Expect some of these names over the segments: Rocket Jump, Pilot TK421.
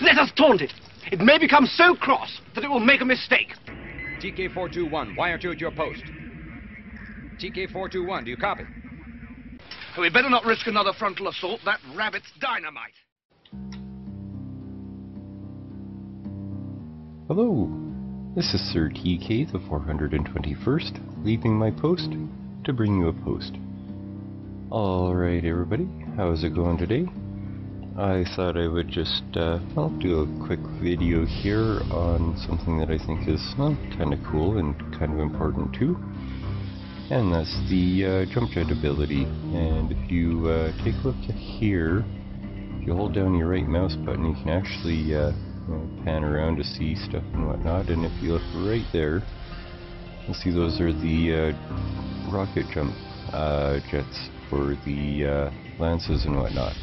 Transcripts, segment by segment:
Let us taunt it. It may become so cross that it will make a mistake. TK421, wire two at your post. TK421, do you copy? We'd better not risk another frontal assault. That rabbit's dynamite. Hello, this is Sir TK the 421st, leaving my post to bring you a post. Alright everybody, how's it going today? I thought I would just I'll do a quick video here on something that I think is kind of cool and kind of important too. And that's the jump jet ability. And if you take a look here, if you hold down your right mouse button, you can actually pan around to see stuff and whatnot. And if you look right there, you'll see those are the rocket jump jets for the Lances and whatnot.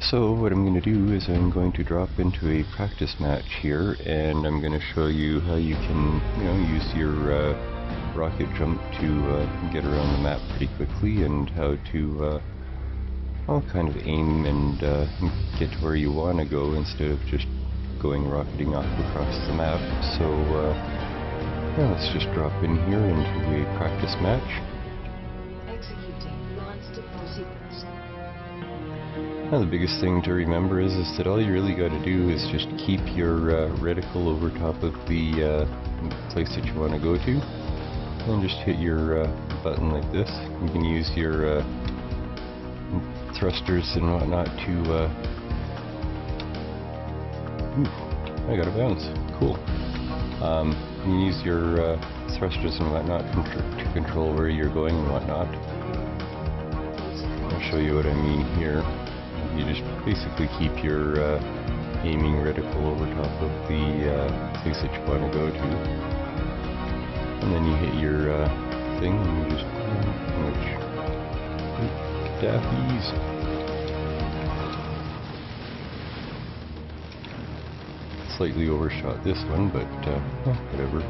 So what I'm going to do is I'm going to drop into a practice match here, and I'm going to show you how you can, you know, use your rocket jump to get around the map pretty quickly, and how to all kind of aim and get to where you want to go instead of just going rocketing off across the map. So yeah, let's just drop in here into a practice match. Now the biggest thing to remember is that all you really got to do is just keep your reticle over top of the place that you want to go to, and just hit your button like this. You can use your thrusters and whatnot to... I got a bounce. Cool. You can use your thrusters and whatnot to control where you're going and whatnot. I'll show you what I mean here. You just basically keep your aiming reticle over top of the place that you want to go to, and then you hit your thing and you just daffies. Slightly overshot this one, but whatever.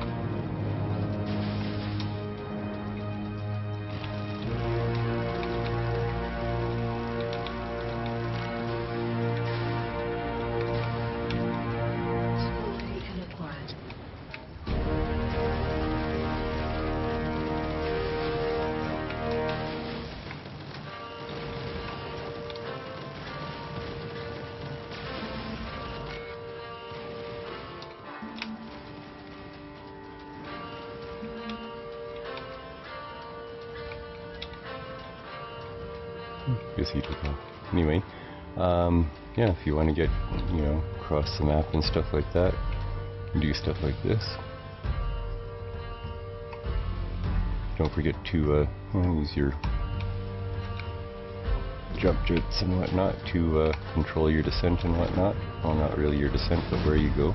Because he took off. Anyway, yeah, if you want to get, you know, across the map and stuff like that, do stuff like this. Don't forget to use your jump jets and whatnot to control your descent and whatnot. Well, not really your descent, but where you go.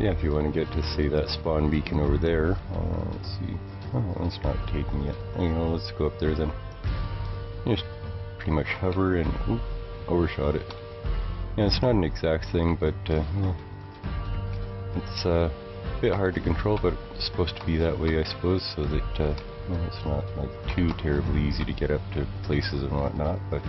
Yeah, if you want to get to, say, that spawn beacon over there, let's see, oh, it's not taking it, you know, let's go up there then. You just pretty much hover and, oop, overshot it. Yeah, it's not an exact thing, but, it's a bit hard to control, but it's supposed to be that way, I suppose, so that, well, it's not, like, too terribly easy to get up to places and whatnot, but,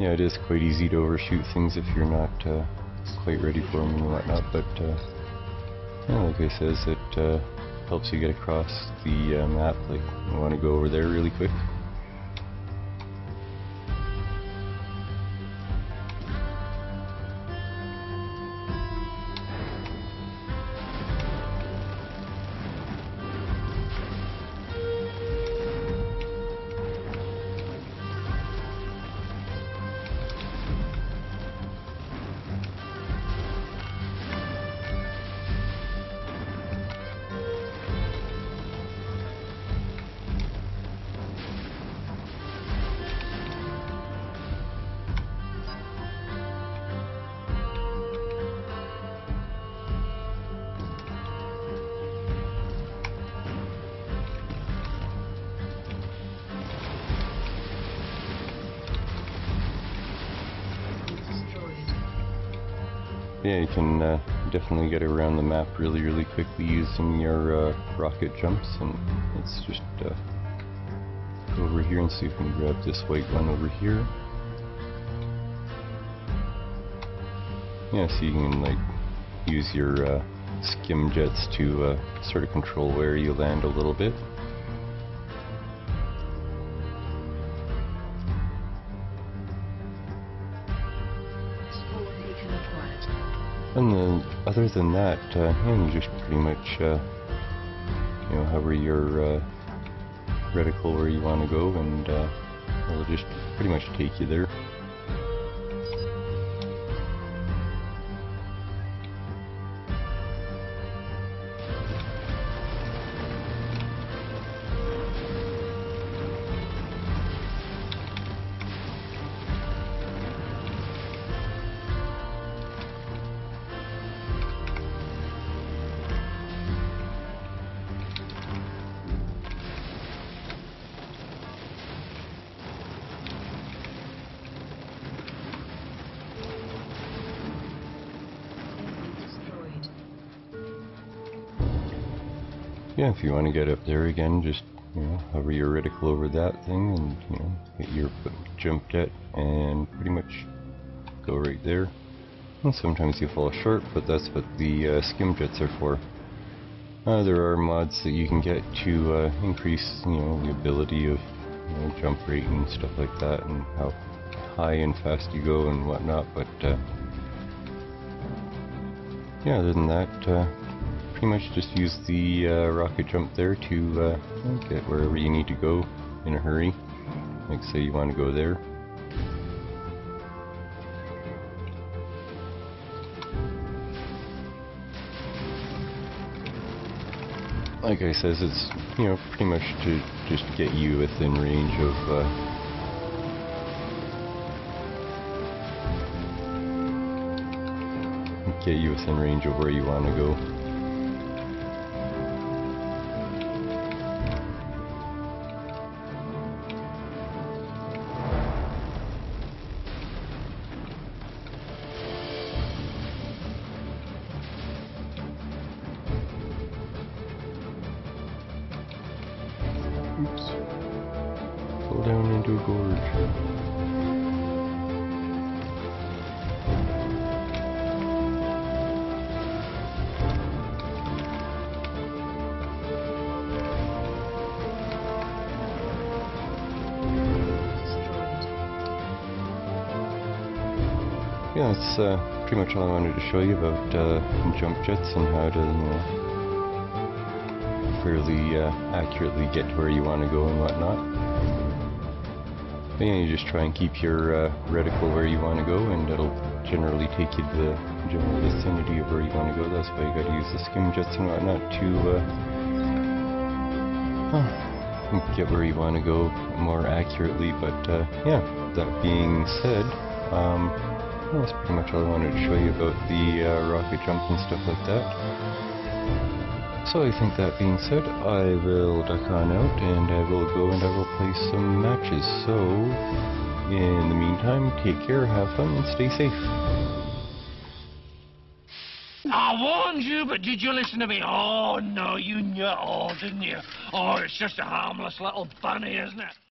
yeah, it is quite easy to overshoot things if you're not quite ready for them and whatnot, but yeah, like I says, it helps you get across the map. Like, you want to go over there really quick. yeah, you can definitely get around the map really quickly using your rocket jumps. And let's just go over here and see if we can grab this white one over here. Yeah, so you can like use your skim jets to sort of control where you land a little bit. And then, other than that, yeah, you just pretty much, you know, hover your reticle where you want to go, and it'll just pretty much take you there. Yeah, if you want to get up there again, just, you know, hover your reticle over that thing and, you know, hit your jump jet and pretty much go right there. And sometimes you fall short, but that's what the skim jets are for. There are mods that you can get to increase, you know, the ability of, you know, jump rate and stuff like that, and how high and fast you go and whatnot, but yeah, other than that, pretty much just use the rocket jump there to get wherever you need to go in a hurry. Like say you want to go there. Like I says, it's, you know, pretty much to just get you within range of where you want to go. Fall down into a gorge. Yeah, that's pretty much all I wanted to show you about jump jets and how to, you know, fairly accurately get to where you want to go and whatnot. And yeah, you just try and keep your reticle where you want to go, and it'll generally take you to the general vicinity of where you want to go. That's why you got to use the skim jets and whatnot to get where you want to go more accurately. But yeah, that being said, well, that's pretty much all I wanted to show you about the rocket jump and stuff like that. So I think that being said, I will duck on out, and I will go and I will play some matches. So, in the meantime, take care, have fun, and stay safe. I warned you, but did you listen to me? Oh, no, you knew it all, didn't you? Oh, it's just a harmless little bunny, isn't it?